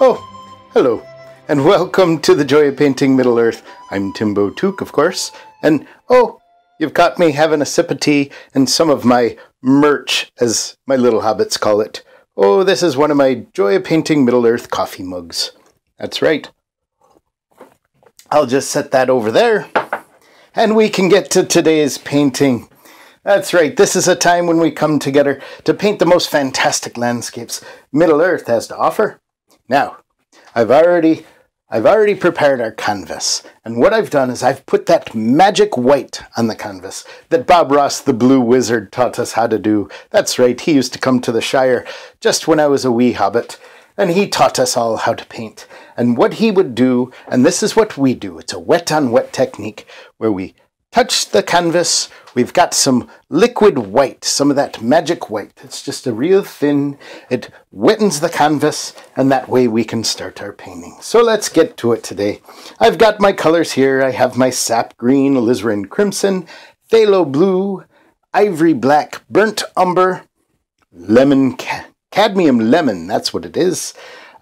Oh, hello, and welcome to the Joy of Painting Middle-Earth. I'm Timbo Took, of course, and oh, you've caught me having a sip of tea and some of my merch, as my little hobbits call it. Oh, this is one of my Joy of Painting Middle-Earth coffee mugs. That's right. I'll just set that over there, and we can get to today's painting. That's right, this is a time when we come together to paint the most fantastic landscapes Middle-Earth has to offer. Now, I've already prepared our canvas, and what I've done is I've put that magic white on the canvas that Bob Ross, the Blue Wizard, taught us how to do. That's right, he used to come to the Shire just when I was a wee hobbit, and he taught us all how to paint. And what he would do, and this is what we do, it's a wet-on-wet technique where we touch the canvas. We've got some liquid white, some of that magic white. It's just a real thin, it wettens the canvas, and that way we can start our painting. So let's get to it today. I've got my colors here. I have my sap green, alizarin crimson, phthalo blue, ivory black, burnt umber, lemon, cadmium lemon, that's what it is,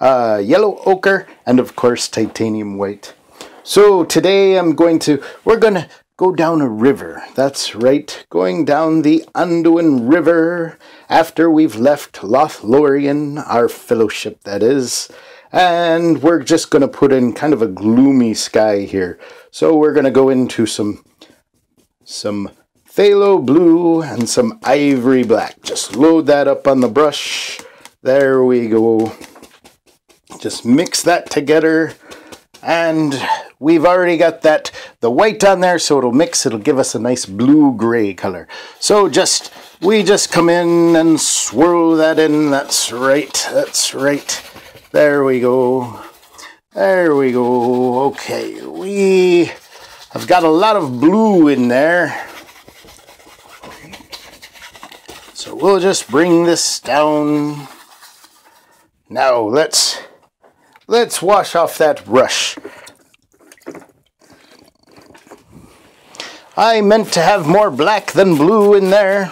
yellow ochre, and of course titanium white. So today we're gonna go down a river. That's right, going down the Anduin River after we've left Lothlorien, our fellowship that is, and we're just going to put in kind of a gloomy sky here. So we're going to go into some phthalo blue and some ivory black. Just load that up on the brush. There we go. Just mix that together, and we've already got that the white on there, so it'll mix, it'll give us a nice blue-gray color. So we just come in and swirl that in. That's right, that's right. There we go, there we go. Okay, we have got a lot of blue in there, so we'll just bring this down. Now let's wash off that brush. I meant to have more black than blue in there,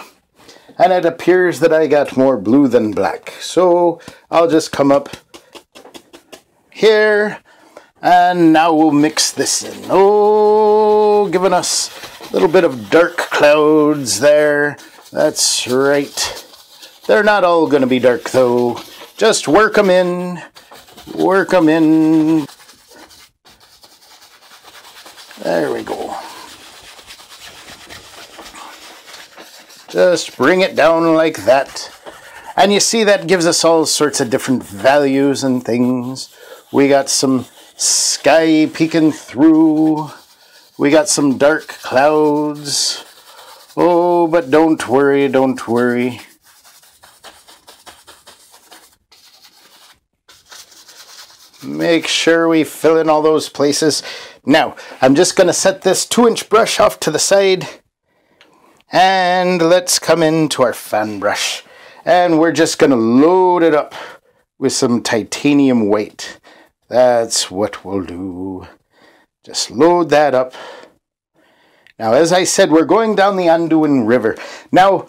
and it appears that I got more blue than black. So I'll just come up here, and now we'll mix this in. Oh, giving us a little bit of dark clouds there. That's right. They're not all going to be dark, though. Just work them in. Work them in. There we go. Just bring it down like that. And you see, that gives us all sorts of different values and things. We got some sky peeking through. We got some dark clouds. Oh, but don't worry, don't worry. Make sure we fill in all those places. Now, I'm just going to set this 2-inch brush off to the side. And let's come into our fan brush, and we're just going to load it up with some titanium white. That's what we'll do. Just load that up. Now, as I said, we're going down the Anduin River. Now,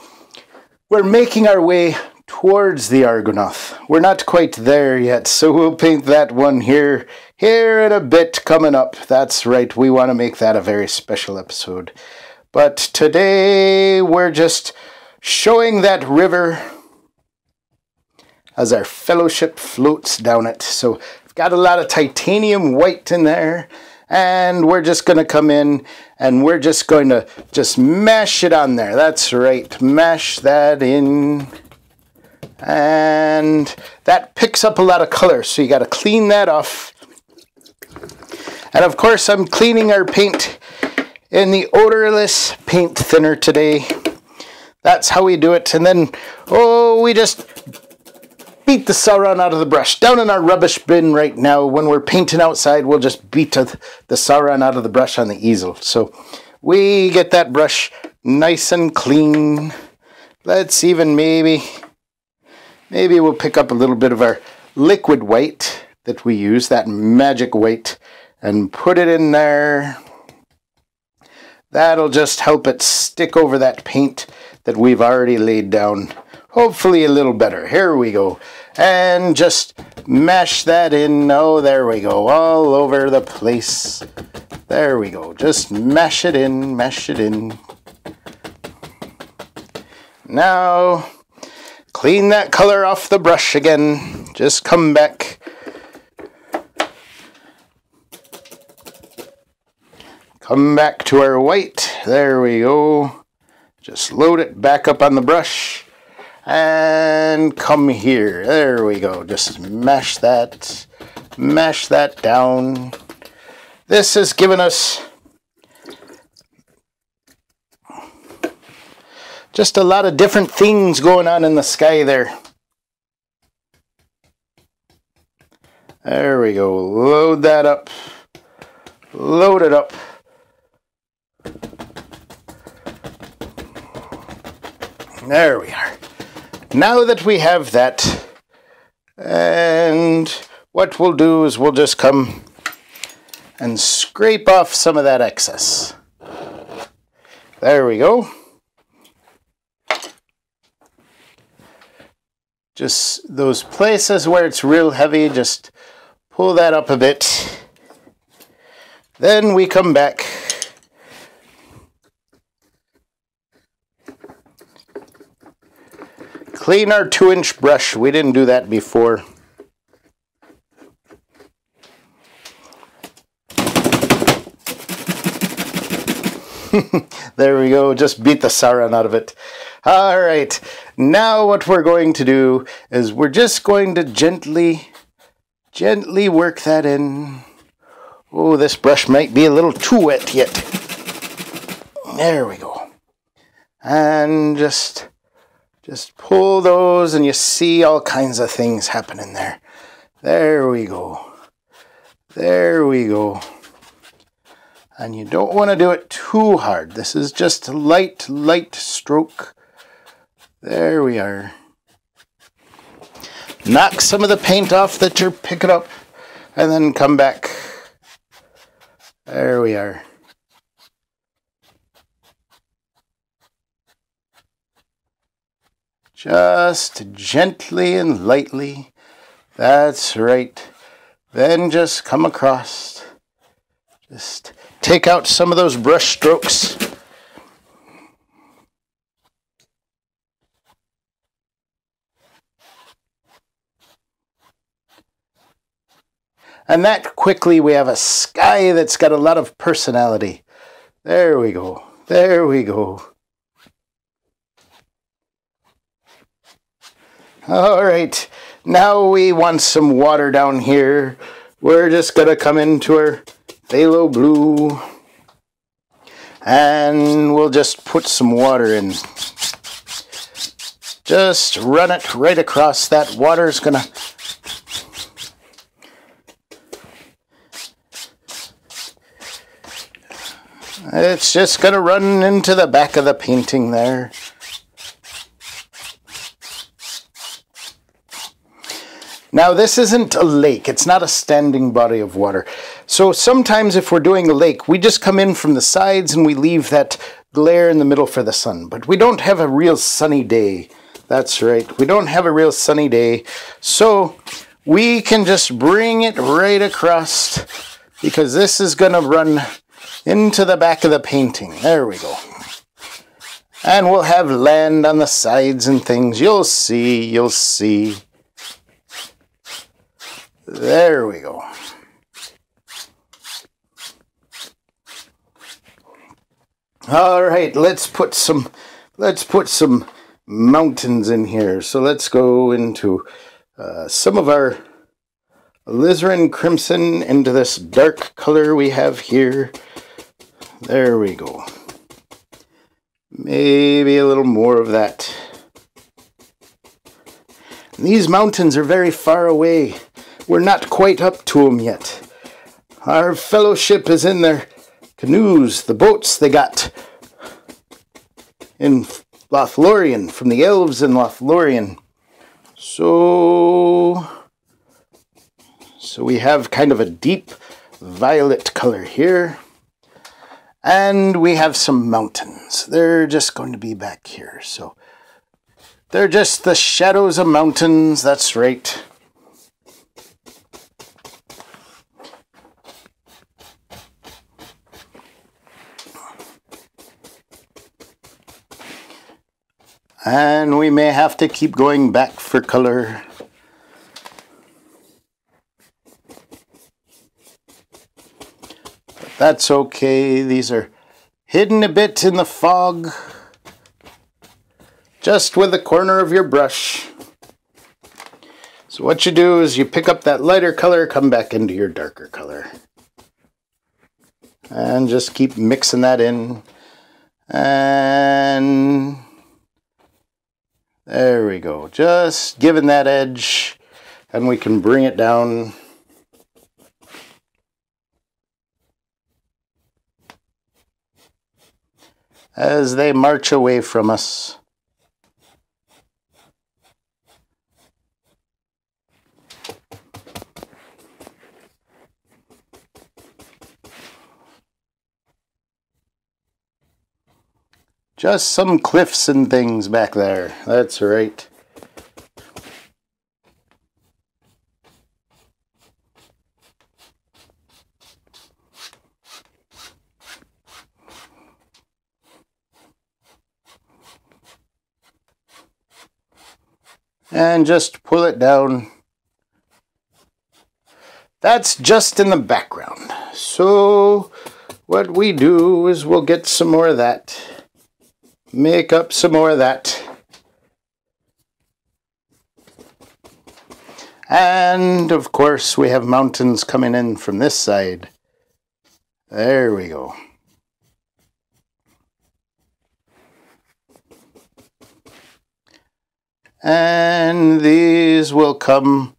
we're making our way towards the Argonath. We're not quite there yet, so we'll paint that one here in a bit coming up. That's right, we want to make that a very special episode. But today we're just showing that river as our fellowship floats down it. So I've got a lot of titanium white in there, and we're just going to come in and we're just going to just mash it on there. That's right, mash that in, and that picks up a lot of color, so you got to clean that off. And of course I'm cleaning our paint in the odorless paint thinner today. That's how we do it. And then, oh, we just beat the Sauron out of the brush. Down in our rubbish bin right now, when we're painting outside, we'll just beat the Sauron out of the brush on the easel. So we get that brush nice and clean. Let's even maybe we'll pick up a little bit of our liquid white that we use, that magic white, and put it in there. That'll just help it stick over that paint that we've already laid down. Hopefully a little better. Here we go. And just mash that in. Oh, there we go. All over the place. There we go. Just mash it in. Mash it in. Now, clean that color off the brush again. Just come back. Come back to our white. There we go. Just load it back up on the brush. And come here. There we go. Just mash that. Mash that down. This has given us just a lot of different things going on in the sky there. There we go. Load that up. Load it up. There we are. Now that we have that, and what we'll do is we'll just come and scrape off some of that excess. There we go. Just those places where it's real heavy, just pull that up a bit. Then we come back. Clean our 2-inch brush. We didn't do that before. There we go. Just beat the saran out of it. All right. Now what we're going to do is we're just going to gently work that in. Oh, this brush might be a little too wet yet. There we go. And just pull those, and you see all kinds of things happening there. There we go. There we go. And you don't want to do it too hard. This is just a light stroke. There we are. Knock some of the paint off that you're picking up, and then come back. There we are. Just gently and lightly. That's right. Then just come across. Just take out some of those brush strokes. And that quickly we have a sky that's got a lot of personality. There we go. There we go. All right, now we want some water down here. We're just gonna come into our phthalo blue, and we'll just put some water in. Just run it right across. That water's gonna it's just gonna run into the back of the painting there. Now, this isn't a lake. It's not a standing body of water. So sometimes if we're doing a lake, we just come in from the sides and we leave that glare in the middle for the sun. But we don't have a real sunny day. That's right. We don't have a real sunny day. So we can just bring it right across, because this is going to run into the back of the painting. There we go. And we'll have land on the sides and things. You'll see. You'll see. There we go. All right, let's put some mountains in here. So let's go into some of our alizarin crimson into this dark color we have here. There we go. Maybe a little more of that. These mountains are very far away. We're not quite up to them yet. Our fellowship is in their canoes, the boats they got in Lothlorien, from the elves in Lothlorien. So we have kind of a deep violet color here. And we have some mountains. They're just going to be back here. So They're just the shadows of mountains, that's right. And we may have to keep going back for color. But that's okay, these are hidden a bit in the fog. Just with the corner of your brush. So what you do is you pick up that lighter color, come back into your darker color. And just keep mixing that in. And there we go. Just giving that edge, and we can bring it down. As they march away from us. Just some cliffs and things back there, that's right. And just pull it down. That's just in the background. So what we do is we'll get some more of that. Make up some more of that. And of course we have mountains coming in from this side. There we go. And these will come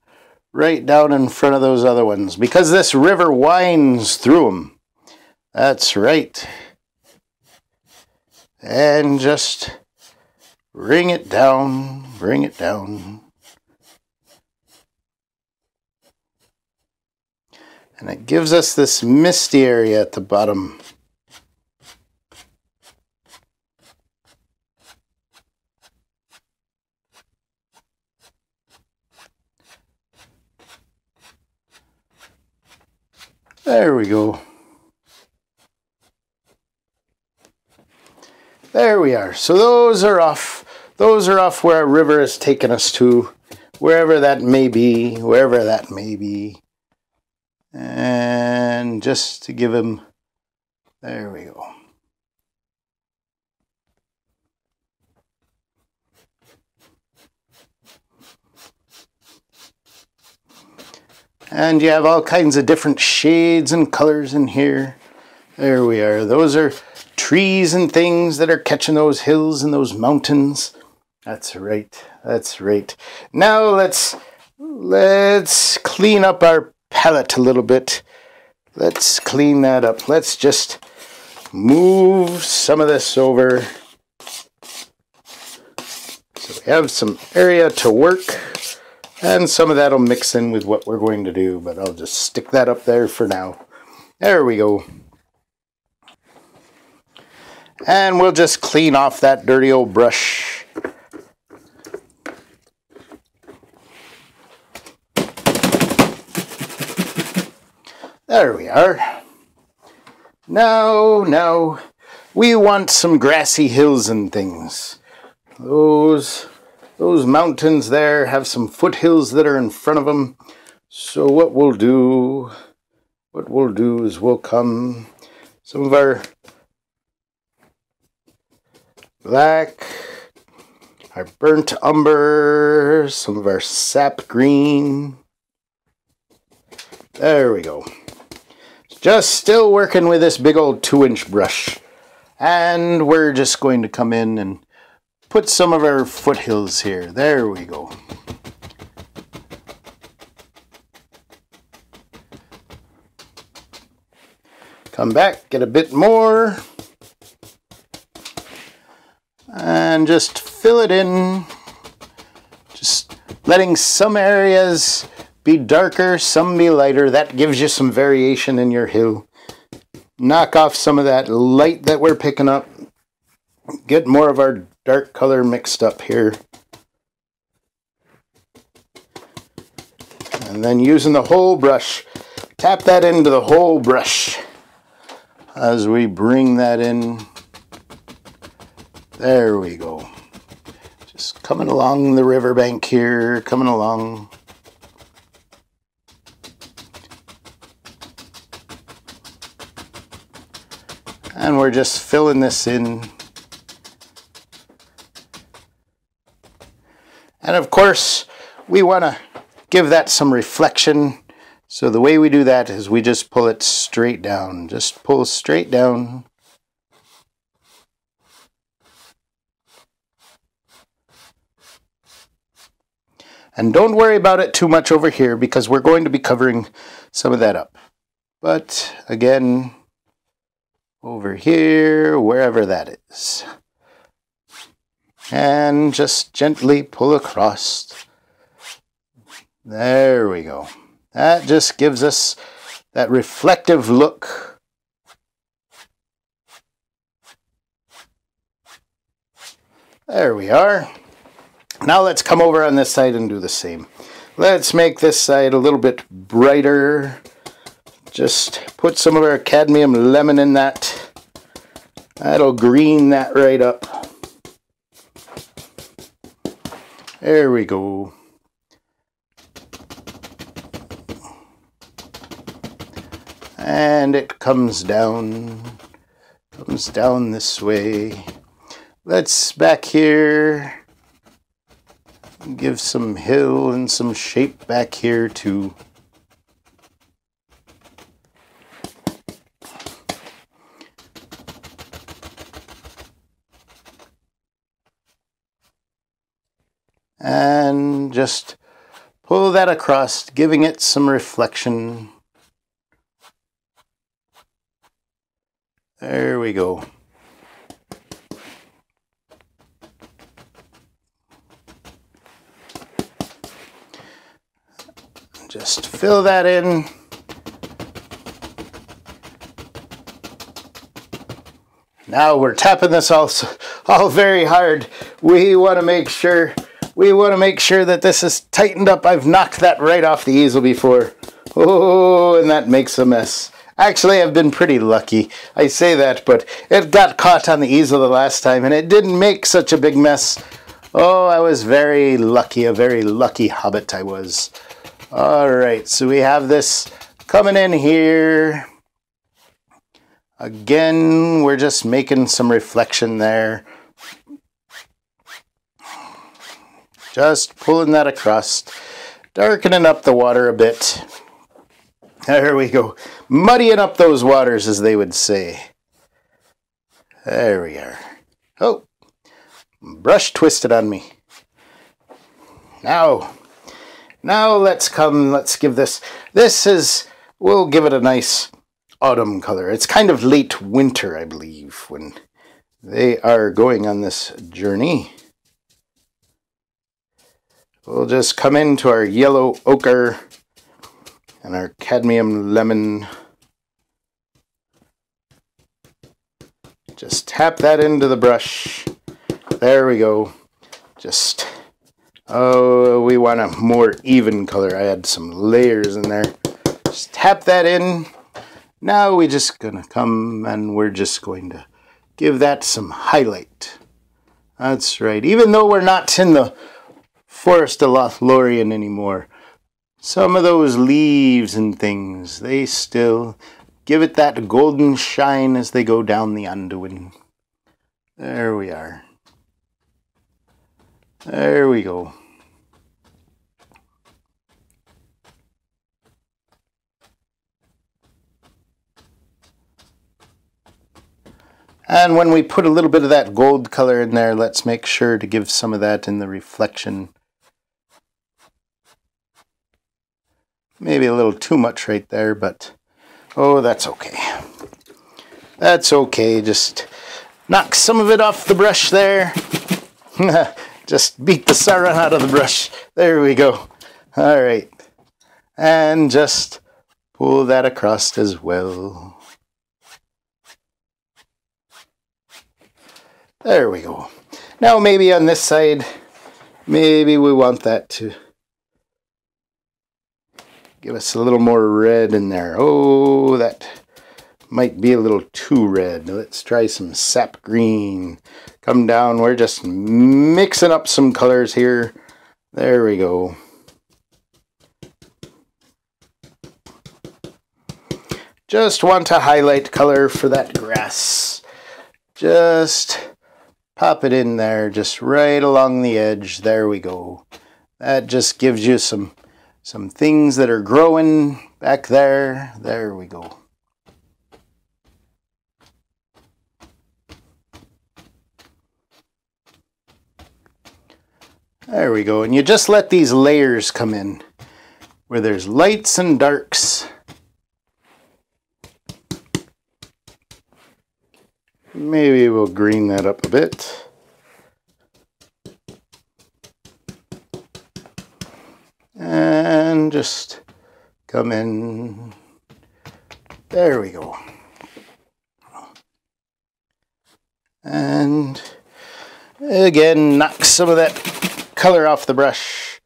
right down in front of those other ones because this river winds through them. That's right. And just bring it down, bring it down. And it gives us this misty area at the bottom. There we go. There we are. So those are off. Those are off where a river has taken us to, wherever that may be, wherever that may be. And just to give him, there we go. And you have all kinds of different shades and colors in here. There we are. Those are trees and things that are catching those hills and those mountains. That's right, that's right. Now let's clean up our palette a little bit. Let's clean that up. Let's just move some of this over. So we have some area to work, and some of that'll mix in with what we're going to do, but I'll just stick that up there for now. There we go. And we'll just clean off that dirty old brush. There we are. Now, we want some grassy hills and things. Those mountains there have some foothills that are in front of them. So what we'll do is we'll come some of our black, our burnt umber, some of our sap green. There we go. Just still working with this big old 2-inch brush. And we're just going to come in and put some of our foothills here. There we go. Come back, get a bit more. And just fill it in, just letting some areas be darker, some be lighter. That gives you some variation in your hill. Knock off some of that light that we're picking up. Get more of our dark color mixed up here. And then using the hole brush, tap that into the hole brush as we bring that in. There we go. Just coming along the riverbank here, coming along. And we're just filling this in. And of course, we want to give that some reflection. So the way we do that is we just pull it straight down. Just pull straight down. And don't worry about it too much over here because we're going to be covering some of that up. But again, over here, wherever that is. And just gently pull across. There we go. That just gives us that reflective look. There we are. Now let's come over on this side and do the same. Let's make this side a little bit brighter. Just put some of our cadmium lemon in that. That'll green that right up. There we go. And it comes down this way. Let's back here, give some hill and some shape back here too. And just pull that across, giving it some reflection. There we go. Just fill that in. Now we're tapping this all very hard. We want to make sure that this is tightened up. I've knocked that right off the easel before. Oh, and that makes a mess. Actually, I've been pretty lucky. I say that, but it got caught on the easel the last time, and it didn't make such a big mess. Oh, I was very lucky, a very lucky hobbit I was. All right, so we have this coming in here. Again, we're just making some reflection there. Just pulling that across, darkening up the water a bit. There we go. Muddying up those waters, as they would say. There we are. Oh, brush twisted on me. Now let's give this. We'll give it a nice autumn color. It's kind of late winter, I believe, when they are going on this journey. We'll just come into our yellow ochre and our cadmium lemon. Just tap that into the brush. There we go. Just, oh, we want a more even color. I had some layers in there. Just tap that in. Now we're just gonna come and we're just going to give that some highlight. That's right. Even though we're not in the Forest of Lothlorien anymore, some of those leaves and things, they still give it that golden shine as they go down the Anduin. There we are. There we go. And when we put a little bit of that gold color in there, let's make sure to give some of that in the reflection. Maybe a little too much right there, but oh, that's okay. That's okay. Just knock some of it off the brush there. Just beat the saran out of the brush. There we go. All right. And just pull that across as well. There we go. Now maybe on this side, maybe we want that to Give us a little more red in there. Oh, that might be a little too red. Let's try some sap green. Come down. We're just mixing up some colors here. There we go. Just want to highlight color for that grass. Just pop it in there, just right along the edge. There we go. That just gives you some things that are growing back there. There we go. There we go. And you just let these layers come in where there's lights and darks. Maybe we'll green that up a bit. And just come in. There we go. And again, knock some of that color off the brush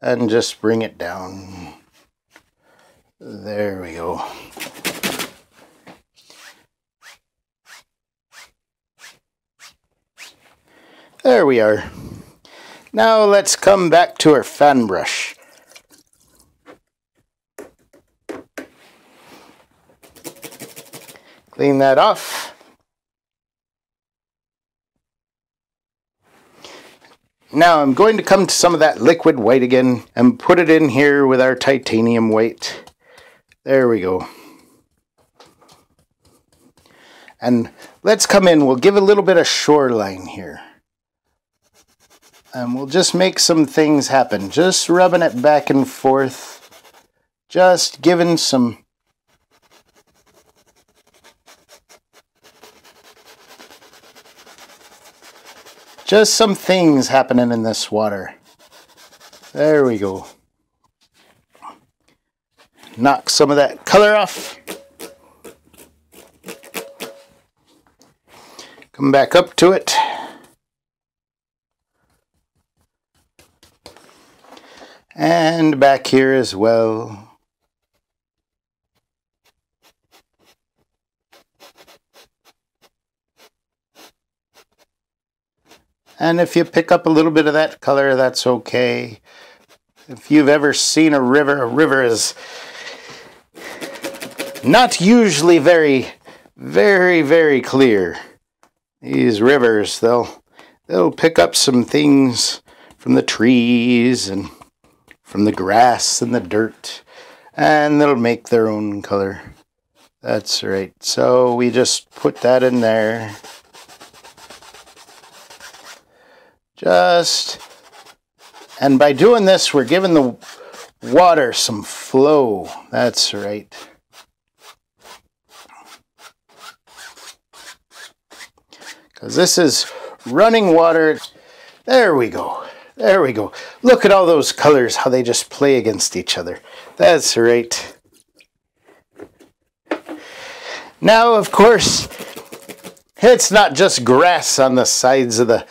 and just bring it down. There we go. There we are. Now let's come back to our fan brush. Clean that off. Now I'm going to come to some of that liquid white again and put it in here with our titanium white. There we go. And let's come in, we'll give a little bit of shoreline here. And we'll just make some things happen. Just rubbing it back and forth. Just giving some... just some things happening in this water. There we go. Knock some of that color off. Come back up to it. And back here as well. And if you pick up a little bit of that color, that's okay. If you've ever seen a river is not usually very, very clear. These rivers, they'll pick up some things from the trees and from the grass and the dirt, and they'll make their own color. That's right. So we just put that in there. Just, and by doing this, we're giving the water some flow. That's right. Because this is running water. There we go. There we go. Look at all those colors, how they just play against each other. That's right. Now, of course, it's not just grass on the sides of the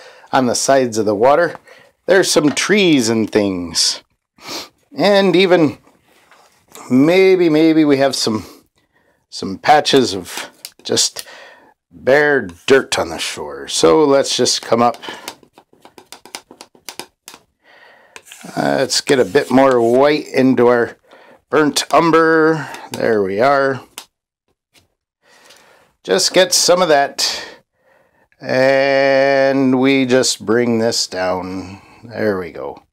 water. There's some trees and things. And even maybe we have some patches of just bare dirt on the shore. So let's just come up. Let's get a bit more white into our burnt umber. There we are. Just get some of that. And we just bring this down. There we go.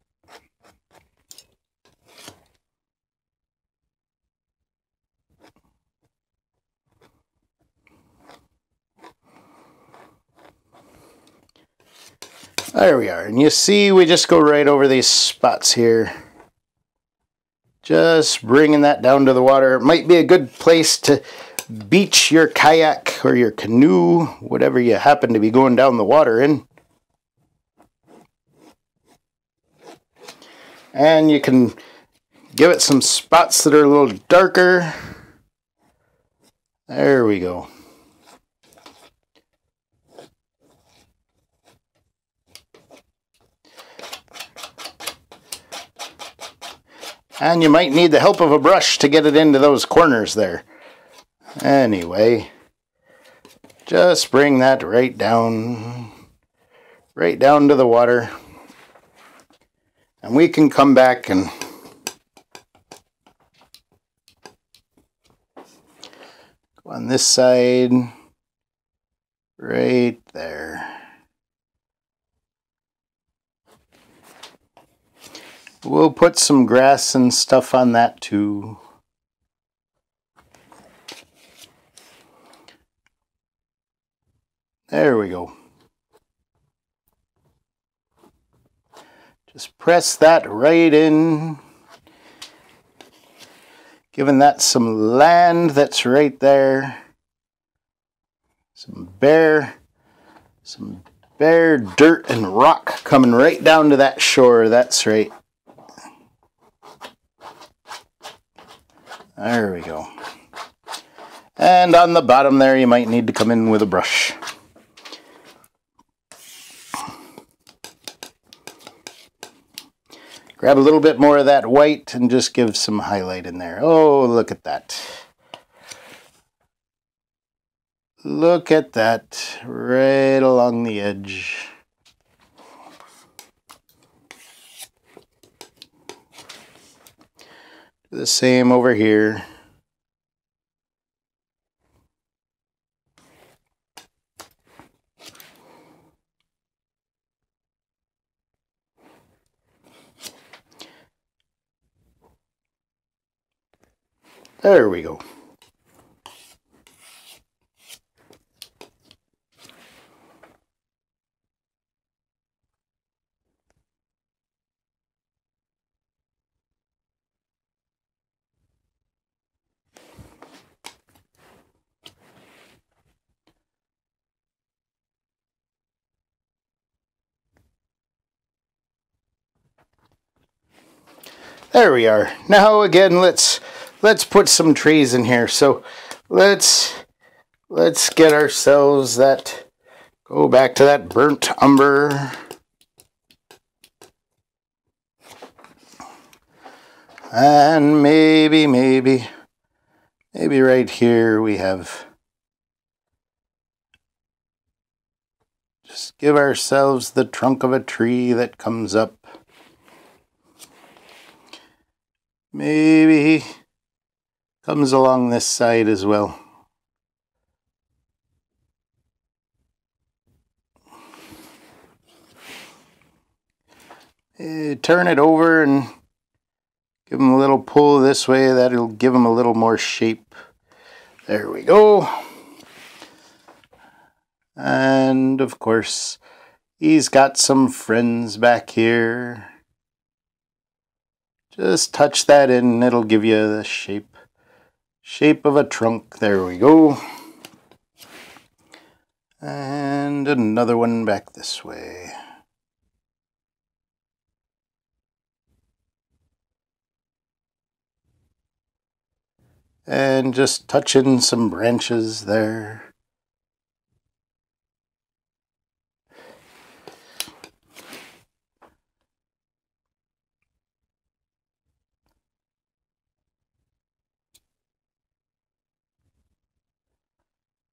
There we are, and you see we just go right over these spots here. Just bringing that down to the water. It might be a good place to beach your kayak or your canoe, whatever you happen to be going down the water in. And you can give it some spots that are a little darker. There we go. And you might need the help of a brush to get it into those corners there. Anyway, just bring that right down to the water. And we can come back and go on this side, right there. We'll put some grass and stuff on that too. There we go. Just press that right in, giving that some land that's right there, some bare dirt and rock coming right down to that shore. That's right. There we go. And on the bottom there, you might need to come in with a brush. Grab a little bit more of that white and just give some highlight in there. Oh, look at that. Look at that, right along the edge. Do the same over here. There we go. There we are. Now again, let's put some trees in here. So let's get ourselves that, go back to that burnt umber. And maybe right here we have, just give ourselves the trunk of a tree that comes up. Maybe comes along this side as well. Turn it over and give them a little pull this way. That'll give them a little more shape. There we go. And of course, he's got some friends back here. Just touch that in, it'll give you the shape. Shape of a trunk, there we go. And another one back this way. And just touch in some branches there.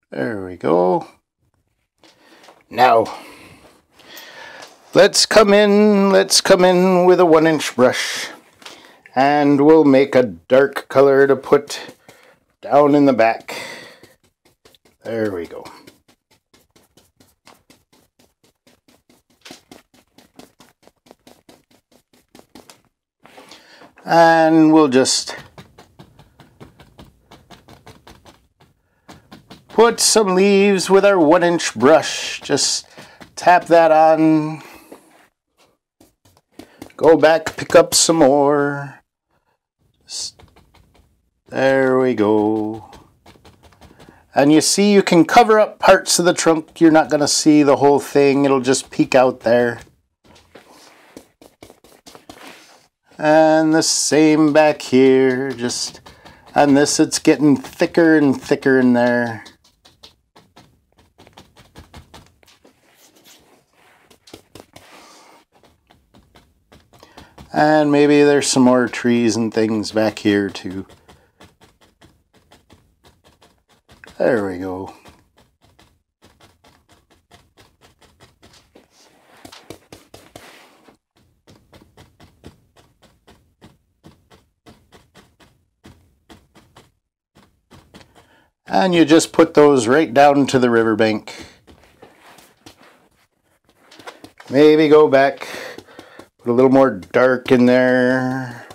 There we go. Now, let's come in with a 1-inch brush, and we'll make a dark color to put down in the back. There we go. And we'll just put some leaves with our 1-inch brush. Just tap that on. Go back, pick up some more. There we go. And you see, you can cover up parts of the trunk. You're not going to see the whole thing. It'll just peek out there. And the same back here. Just on this, it's getting thicker and thicker in there. And maybe there's some more trees and things back here too. There we go. And you just put those right down to the riverbank. Maybe go back, put a little more dark in there.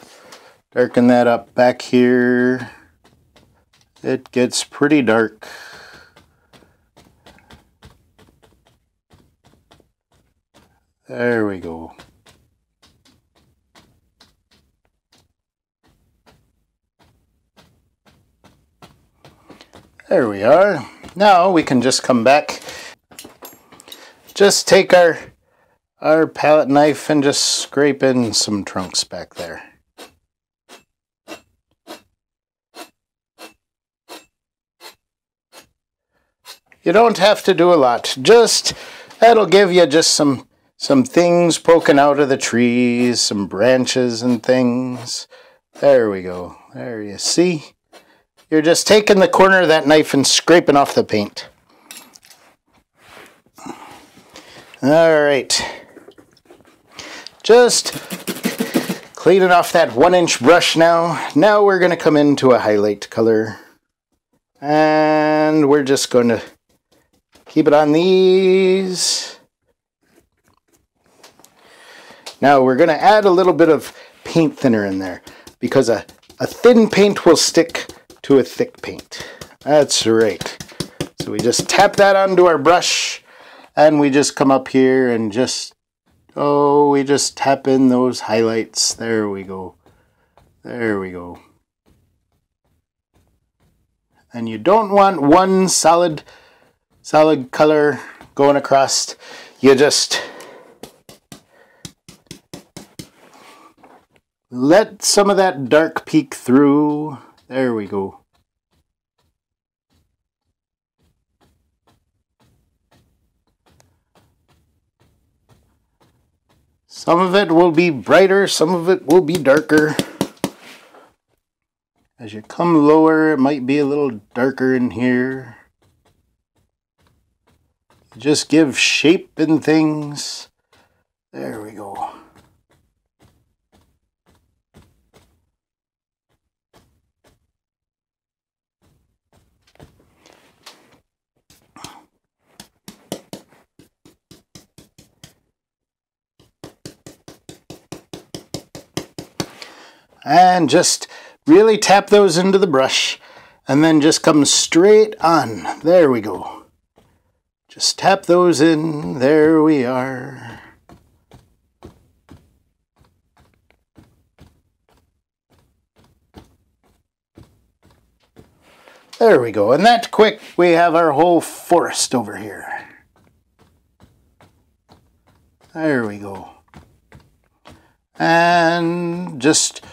Darken that up back here. It gets pretty dark. There we go. There we are. Now we can just come back. Just take our palette knife and just scrape in some trunks back there. You don't have to do a lot. Just, that'll give you just some things poking out of the trees, some branches and things. There we go. There you see. You're just taking the corner of that knife and scraping off the paint. All right. Just cleaning off that 1-inch brush now. Now we're going to come into a highlight color. And we're just going to keep it on these. Now we're going to add a little bit of paint thinner in there, because a thin paint will stick to a thick paint. That's right. So we just tap that onto our brush and we just come up here and just, oh, we just tap in those highlights. There we go. There we go. And you don't want one solid color going across. You just let some of that dark peek through. There we go. Some of it will be brighter, some of it will be darker. As you come lower, it might be a little darker in here. Just give shape and things. There we go. And just really tap those into the brush and then just come straight on. There we go. Just tap those in. There we are. There we go. And that quick, we have our whole forest over here. There we go. And just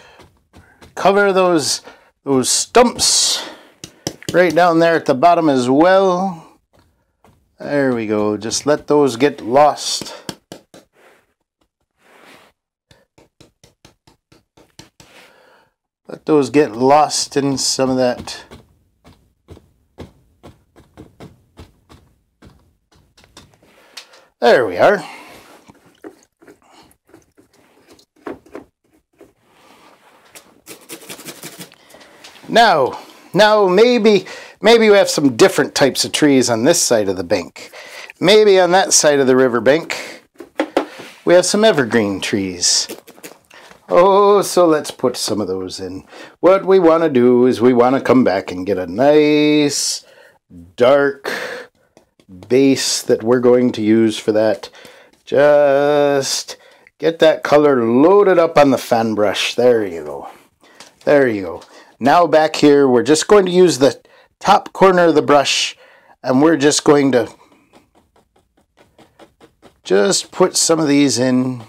cover those stumps right down there at the bottom as well. There we go. Just let those get lost. Let those get lost in some of that. There we are. Now maybe we have some different types of trees on this side of the bank. Maybe on that side of the river bank, we have some evergreen trees. Oh, so let's put some of those in. What we want to do is we want to come back and get a nice dark base that we're going to use for that. Just get that color loaded up on the fan brush. There you go. There you go. Now back here, we're just going to use the top corner of the brush and we're just going to just put some of these in.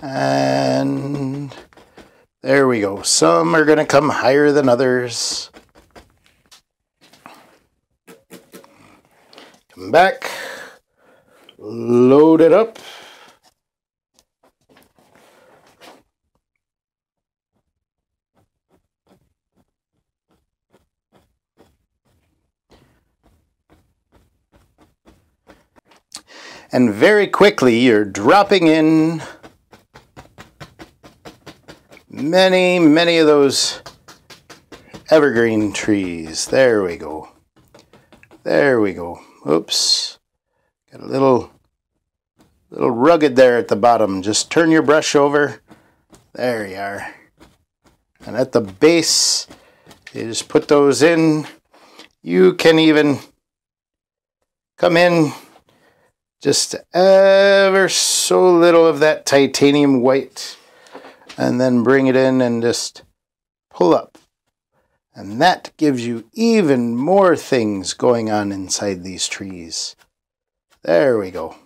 And there we go. Some are going to come higher than others. Come back. Load it up. And very quickly, you're dropping in many, many of those evergreen trees. There we go. There we go. Oops. Got a little rugged there at the bottom. Just turn your brush over. There you are. And at the base, you just put those in. You can even come in just ever so little of that titanium white, and then bring it in and just pull up. And that gives you even more things going on inside these trees. There we go.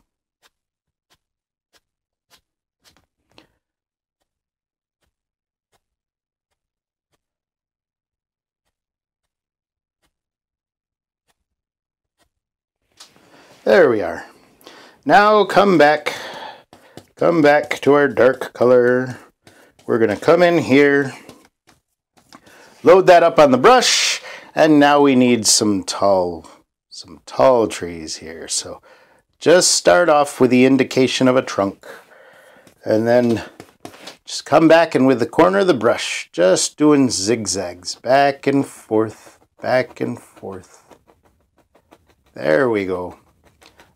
There we are. Now come back to our dark color. We're going to come in here, load that up on the brush, and now we need some tall trees here. So just start off with the indication of a trunk, and then just come back and with the corner of the brush, just doing zigzags, back and forth, back and forth. There we go.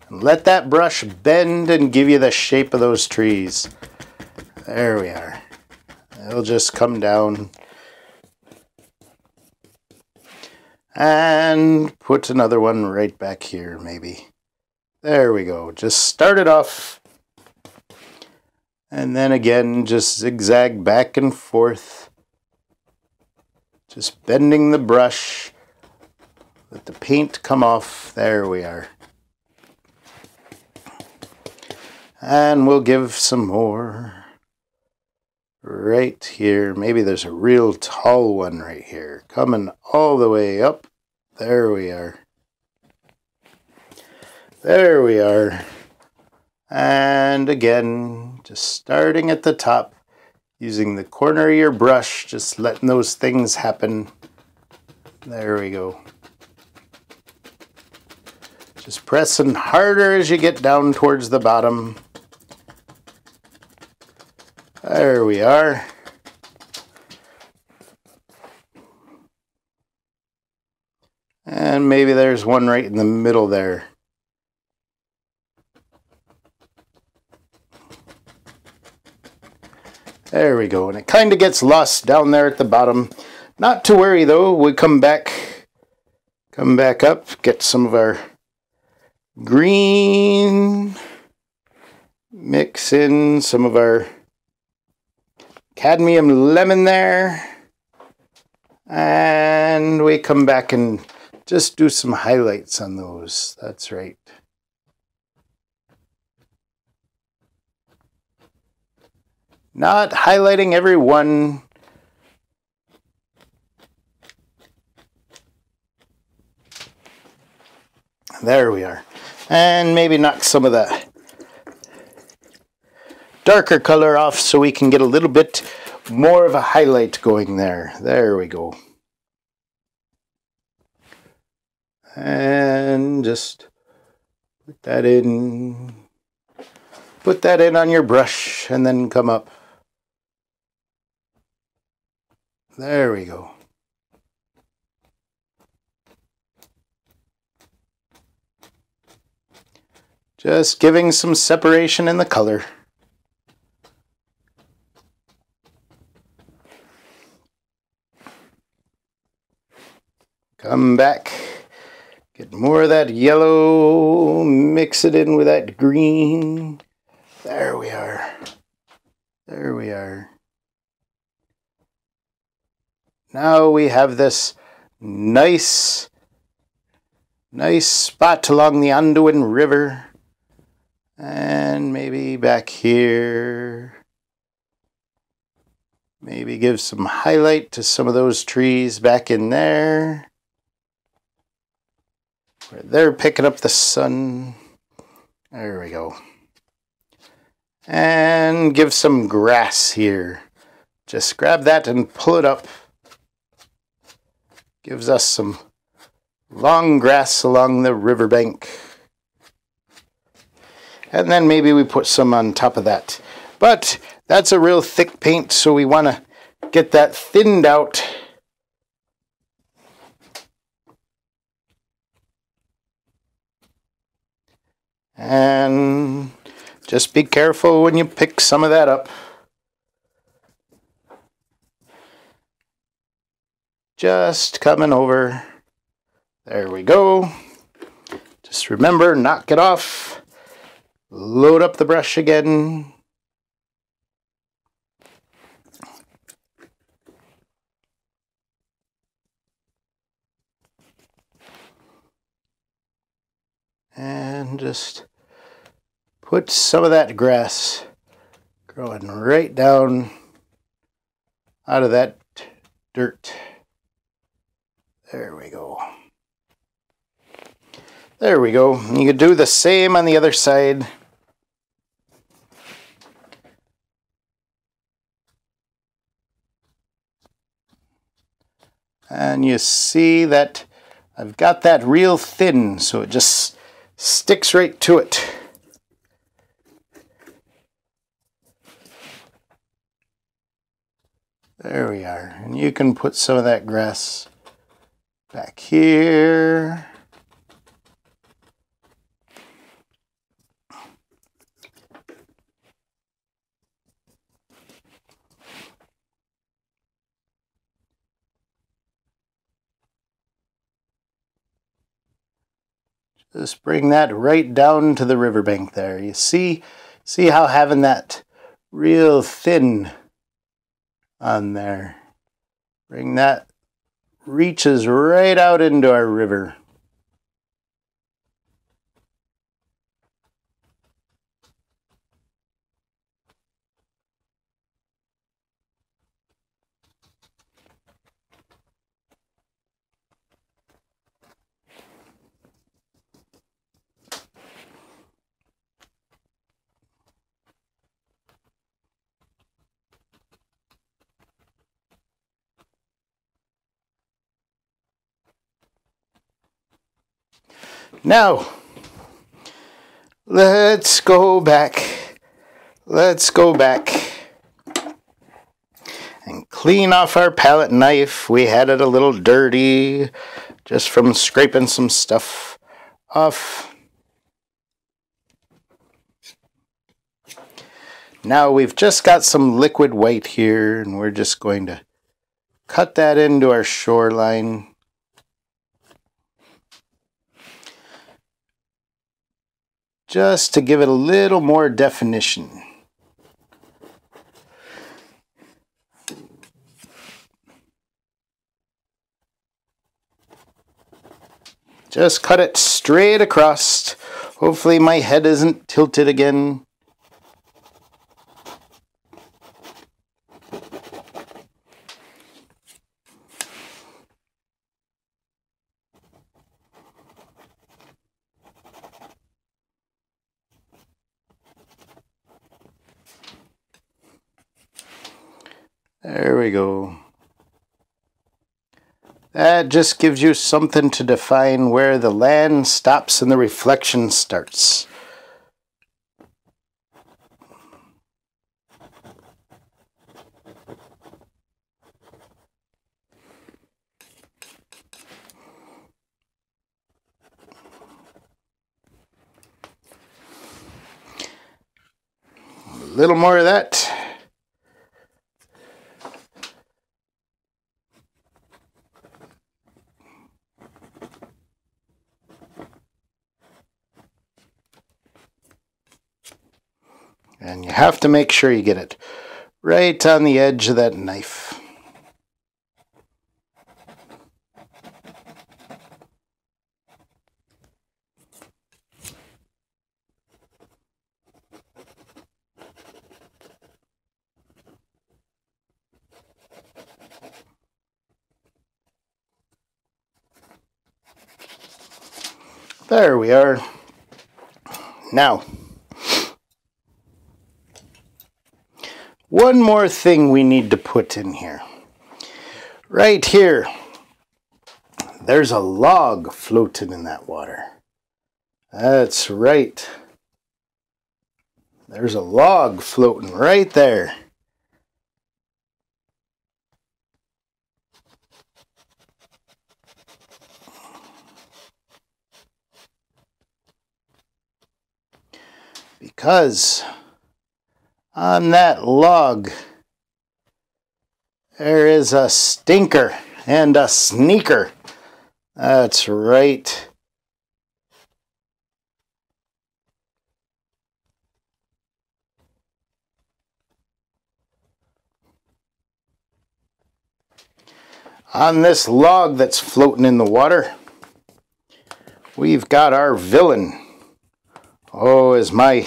And let that brush bend and give you the shape of those trees. There we are. It'll just come down. And put another one right back here, maybe. There we go. Just start it off. And then again, just zigzag back and forth. Just bending the brush. Let the paint come off. There we are. And we'll give some more right here. Maybe there's a real tall one right here, coming all the way up. There we are. There we are. And again, just starting at the top, using the corner of your brush, just letting those things happen. There we go. Just pressing harder as you get down towards the bottom. There we are. And maybe there's one right in the middle there. There we go. And it kind of gets lost down there at the bottom. Not to worry though, we come back up, get some of our green, mix in some of our cadmium lemon there, and we come back and just do some highlights on those. That's right. Not highlighting every one. There we are. And maybe knock some of that darker color off so we can get a little bit more of a highlight going there. There we go. And just put that in. Put that in on your brush and then come up. There we go. Just giving some separation in the color. Come back, get more of that yellow, mix it in with that green. There we are. There we are. Now we have this nice spot along the Anduin River. And maybe back here. Maybe give some highlight to some of those trees back in there. They're picking up the sun, There we go. And give some grass here. Just grab that and pull it up. Gives us some long grass along the riverbank. And then maybe we put some on top of that. But that's a real thick paint, so we want to get that thinned out. And just be careful when you pick some of that up. Just coming over. There we go. Just remember, knock it off. Load up the brush again. And just put some of that grass growing right down out of that dirt. There we go. There we go. You can do the same on the other side. And you see that I've got that real thin, so it just sticks right to it. There we are. And you can put some of that grass back here. Just bring that right down to the riverbank there. You see how having that real thin on there. Bring that, reaches right out into our river. Now, let's go back. Let's go back and clean off our palette knife. We had it a little dirty just from scraping some stuff off. Now we've just got some liquid white here, and we're just going to cut that into our shoreline. Just to give it a little more definition. Just cut it straight across. Hopefully my head isn't tilted again. There we go. That just gives you something to define where the land stops and the reflection starts. A little more of that. And you have to make sure you get it right on the edge of that knife. There we are. Now, one more thing we need to put in here. Right here, there's a log floating in that water. That's right. There's a log floating right there. Because on that log, there is a stinker and a sneaker. That's right. On this log that's floating in the water, we've got our villain. Oh, as my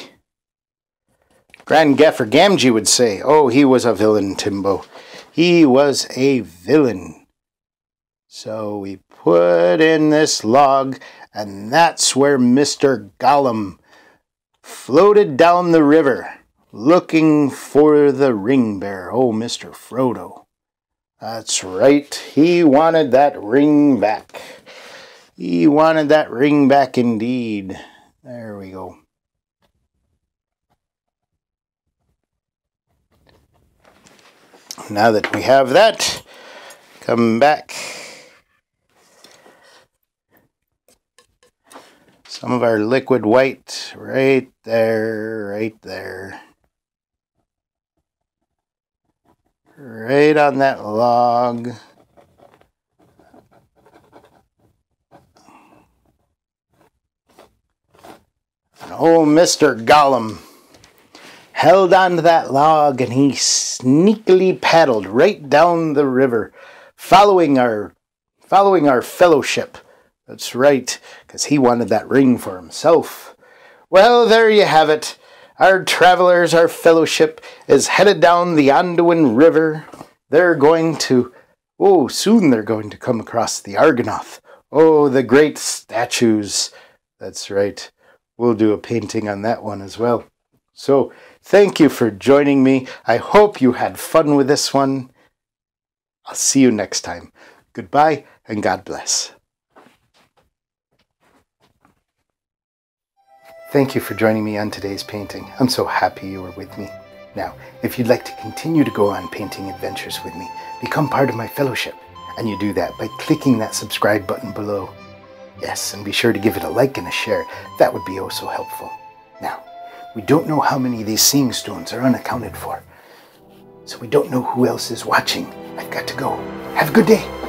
Grand Gaffer Gamgee would say, oh, he was a villain, Timbo. He was a villain. So we put in this log, and that's where Mr. Gollum floated down the river, looking for the ring bearer. Oh, Mr. Frodo. That's right. He wanted that ring back. He wanted that ring back indeed. There we go. Now that we have that, come back. Some of our liquid white right there, right there. Right on that log. Oh, Mr. Gollum held on to that log, and he sneakily paddled right down the river, following our fellowship. That's right, because he wanted that ring for himself. Well, there you have it. Our travelers, our fellowship, is headed down the Anduin River. They're going to, oh, soon they're going to come across the Argonath. Oh, the great statues. That's right. We'll do a painting on that one as well. So, thank you for joining me. I hope you had fun with this one. I'll see you next time. Goodbye, and God bless. Thank you for joining me on today's painting. I'm so happy you were with me. Now, if you'd like to continue to go on painting adventures with me, become part of my fellowship. And you do that by clicking that subscribe button below. Yes, and be sure to give it a like and a share. That would be oh so helpful. Now, we don't know how many of these seeing stones are unaccounted for. So we don't know who else is watching. I've got to go. Have a good day.